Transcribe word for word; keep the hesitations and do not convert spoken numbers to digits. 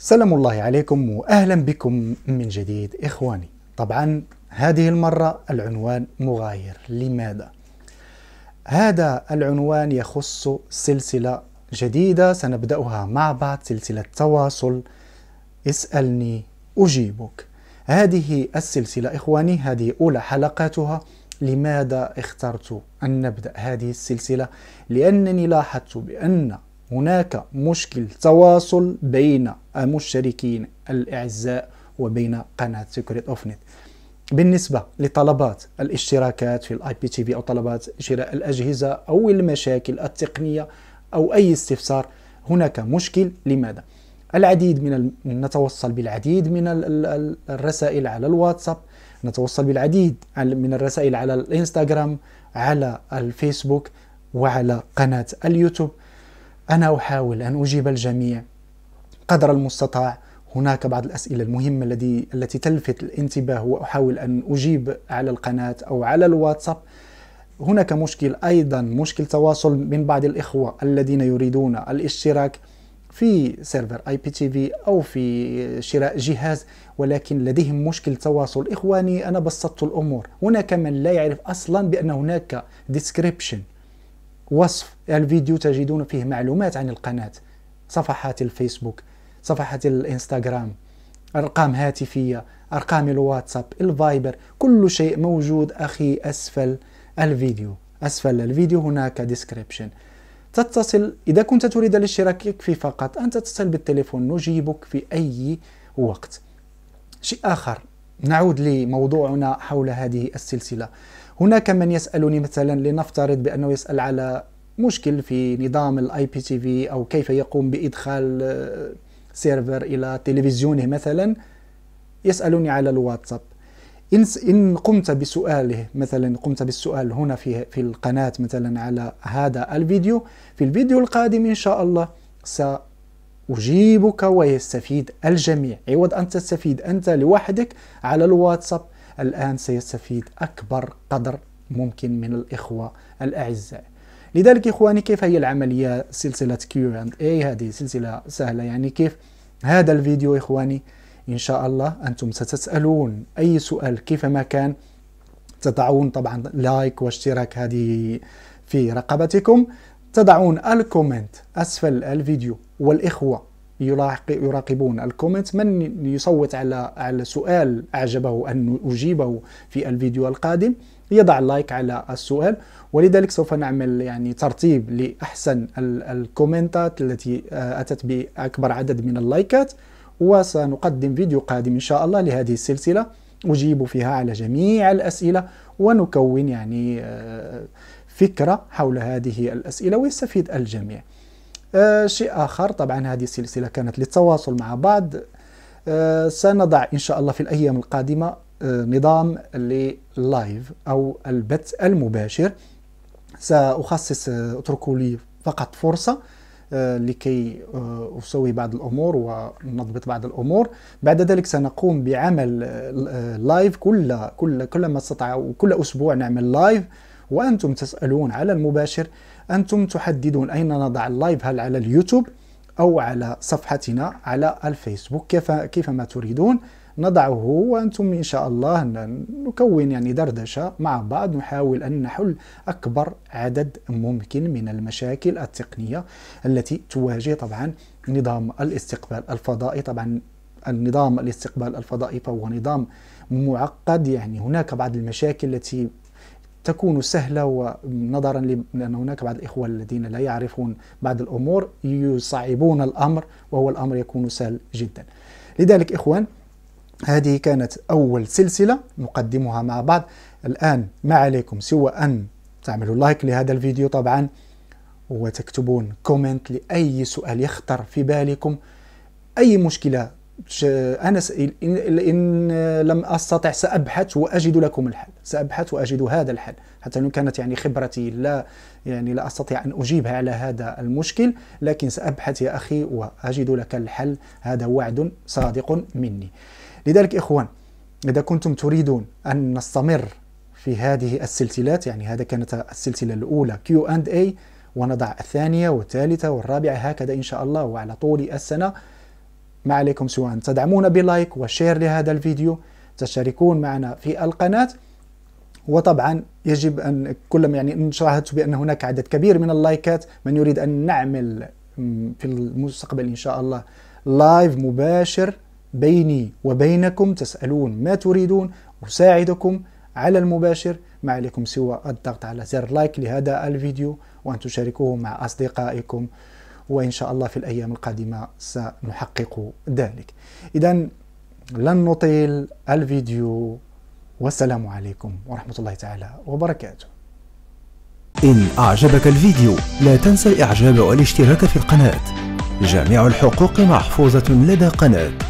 سلام الله عليكم وأهلا بكم من جديد إخواني. طبعا هذه المرة العنوان مغاير. لماذا؟ هذا العنوان يخص سلسلة جديدة سنبدأها مع بعض، سلسلة تواصل اسألني أجيبك. هذه السلسلة إخواني هذه أولى حلقاتها. لماذا اخترت أن نبدأ هذه السلسلة؟ لأنني لاحظت بأن هناك مشكل تواصل بين المشتركين الأعزاء وبين قناة Secret of Net بالنسبة لطلبات الاشتراكات في الاي بي تي في أو طلبات شراء الأجهزة أو المشاكل التقنية أو أي استفسار. هناك مشكل. لماذا؟ العديد من ال... نتوصل بالعديد من ال... الرسائل على الواتساب، نتوصل بالعديد من الرسائل على الانستغرام، على الفيسبوك وعلى قناة اليوتيوب. أنا أحاول أن أجيب الجميع قدر المستطاع. هناك بعض الأسئلة المهمة التي التي تلفت الانتباه وأحاول أن أجيب على القناة أو على الواتساب. هناك مشكل أيضا، مشكل تواصل من بعض الإخوة الذين يريدون الاشتراك في سيرفر اي بي تي في أو في شراء جهاز ولكن لديهم مشكل تواصل. إخواني أنا بسطت الأمور. هناك من لا يعرف أصلا بأن هناك ديسكريبشن، وصف الفيديو تجدون فيه معلومات عن القناة، صفحات الفيسبوك، صفحات الانستغرام، أرقام هاتفية، أرقام الواتساب، الفايبر، كل شيء موجود أخي أسفل الفيديو. أسفل الفيديو هناك ديسكريبشن. تتصل إذا كنت تريد الاشتراك، يكفي فقط أن تتصل بالتليفون، نجيبك في أي وقت. شيء آخر، نعود لموضوعنا حول هذه السلسلة. هناك من يسألني مثلا، لنفترض بأنه يسأل على مشكل في نظام الاي بي تي في أو كيف يقوم بإدخال سيرفر إلى تلفزيونه مثلا، يسألني على الواتساب. إن قمت بسؤاله مثلا، قمت بالسؤال هنا في في القناة مثلا على هذا الفيديو، في الفيديو القادم إن شاء الله سأجيبك ويستفيد الجميع. عوض أن تستفيد أنت لوحدك على الواتساب، الآن سيستفيد أكبر قدر ممكن من الإخوة الأعزاء. لذلك إخواني كيف هي العملية؟ سلسلة كيو آند إيه هذه سلسلة سهلة. يعني كيف هذا الفيديو إخواني إن شاء الله أنتم ستسألون أي سؤال كيفما كان، تضعون طبعا لايك واشتراك هذه في رقبتكم، تضعون الكومنت أسفل الفيديو والإخوة يراقبون الكومنت. من يصوت على على سؤال أعجبه أن أجيبه في الفيديو القادم يضع لايك على السؤال. ولذلك سوف نعمل يعني ترتيب لأحسن الكومنتات التي أتت بأكبر عدد من اللايكات، وسنقدم فيديو قادم إن شاء الله لهذه السلسلة أجيب فيها على جميع الأسئلة، ونكون يعني فكرة حول هذه الأسئلة ويستفيد الجميع. آه شيء آخر، طبعا هذه السلسلة كانت للتواصل مع بعض. آه سنضع إن شاء الله في الأيام القادمة آه نظام للايف أو البث المباشر. سأخصص آه اتركوا لي فقط فرصة آه لكي آه أسوي بعض الأمور ونضبط بعض الأمور. بعد ذلك سنقوم بعمل آه لايف كل كل كل ما استطاع، وكل أسبوع نعمل لايف وأنتم تسألون على المباشر. أنتم تحددون أين نضع اللايف، هل على اليوتيوب أو على صفحتنا على الفيسبوك، كيف كيفما تريدون نضعه. وأنتم إن شاء الله نكون يعني دردشة مع بعض، نحاول أن نحل أكبر عدد ممكن من المشاكل التقنية التي تواجه طبعا نظام الاستقبال الفضائي. طبعا النظام الاستقبال الفضائي فهو نظام معقد، يعني هناك بعض المشاكل التي تكون سهلة، ونظرا لأن هناك بعض الإخوة الذين لا يعرفون بعض الأمور يصعبون الأمر، وهو الأمر يكون سهل جدا. لذلك إخوان هذه كانت أول سلسلة نقدمها مع بعض. الآن ما عليكم سوى أن تعملوا لايك لهذا الفيديو طبعا، وتكتبون كومنت لأي سؤال يخطر في بالكم، أي مشكلة أنا إن لم أستطع سأبحث وأجد لكم الحل، سأبحث وأجد هذا الحل. حتى لو كانت يعني خبرتي لا يعني لا أستطيع أن أجيبها على هذا المشكل، لكن سأبحث يا أخي وأجد لك الحل، هذا وعد صادق مني. لذلك إخوان إذا كنتم تريدون أن نستمر في هذه السلسلات، يعني هذا كانت السلسلة الأولى كيو آند إيه، ونضع الثانية والثالثة والرابعة هكذا إن شاء الله وعلى طول السنة. ما عليكم سوى أن تدعمونا بلايك وشير لهذا الفيديو، تشتركون معنا في القناة. وطبعا يجب أن كلما يعني إن شاهدت بأن هناك عدد كبير من اللايكات، من يريد أن نعمل في المستقبل إن شاء الله لايف مباشر بيني وبينكم، تسألون ما تريدون أساعدكم على المباشر. ما عليكم سوى الضغط على زر لايك لهذا الفيديو وأن تشاركوه مع أصدقائكم، وإن شاء الله في الأيام القادمة سنحقق ذلك. إذن لن نطيل الفيديو، والسلام عليكم ورحمة الله تعالى وبركاته. إن أعجبك الفيديو لا تنسى الإعجاب والاشتراك في القناة. جميع الحقوق محفوظة لدى قناة